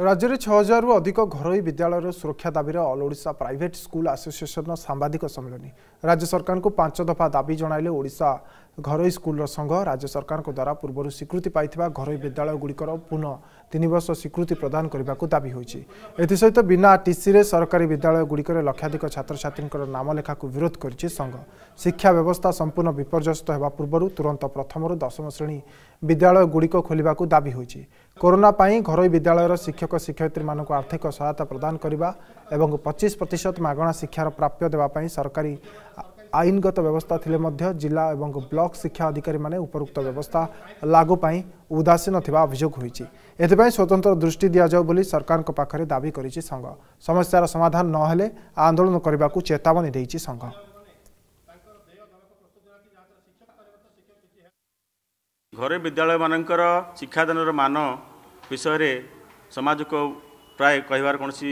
राज्य 6000 रु अधिक घरोई विद्यालय सुरक्षा दाबी all Odisha private school association सांबादिक सम्मेलन राज्य सरकार को 5 दफा दाबी जणाइले ओडिशा घरोई स्कूल संघ। राज्य सरकार को द्वारा पूर्व स्वीकृति पाई घरोई विद्यालय गुड़िकर पुनः 3 वर्ष स्वीकृति प्रदान करने को दाबी होती। बिना टीसी रे सरकारी विद्यालय गुड़िक लक्षाधिक छात्र छात्री नाम लेखा को विरोध कर संघ। शिक्षा व्यवस्था संपूर्ण विपर्यस्त होगा पूर्व तुरंत 1 ରୁ 10 श्रेणी विद्यालय गुड़िक खोलने को दाबी होती। कोरोना पर घरोई विद्यालय शिक्षक शिक्षयित्री मानक आर्थिक सहायता प्रदान करने और 25% मागणा शिक्षार प्राप्य देवाई सरकारी आईनगत व्यवस्था थिले जिला एवं ब्लॉक शिक्षा अधिकारी माने उपरोक्त व्यवस्था लागू पाई उदासीन अभियोग होईची। एथिपाई स्वतंत्र दृष्टि दिया जाऊ बोली सरकार को पाखरे दाबी करिची संघ। समस्यार समाधान न हेले आंदोलन करबा को चेतावनी देईची संघ। घरे विद्यालय मानकर शिक्षादान मान विषय रे समाज को प्राय कहबार कोनसी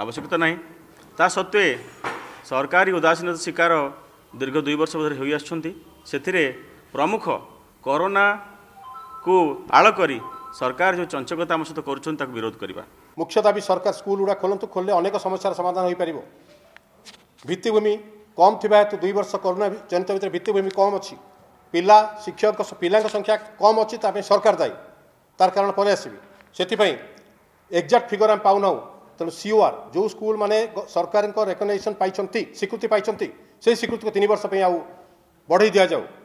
आवश्यकता नहीं। ता सत्वे सरकारी उदासीनता शिकार दीर्घ 2 वर्ष से प्रमुख कोरोना को आड़ कर सरकार जो चंचकता आम सहित कर विरोध करवा मुख्य दाबी। सरकार स्कूल गुड़ा खोलतु खोलने अनेक समस्या समाधान हो पार। भित्तिभूमि कम थी हेतु 2 वर्ष कोरोना जनित भितर भित्तिभूमि कम अच्छी पिला शिक्षक पिला संख्या कम अच्छी सरकार दायी। तार कारण पर आसपी एक्जाक्ट फिगर आम पाऊना तेणु सीओआर जो स्कूल माने सरकार रेकग्नाइजेशन पाई स्वीकृति पाई से स्वीकृति को 3 वर्ष बढ़ाई दि जाऊ।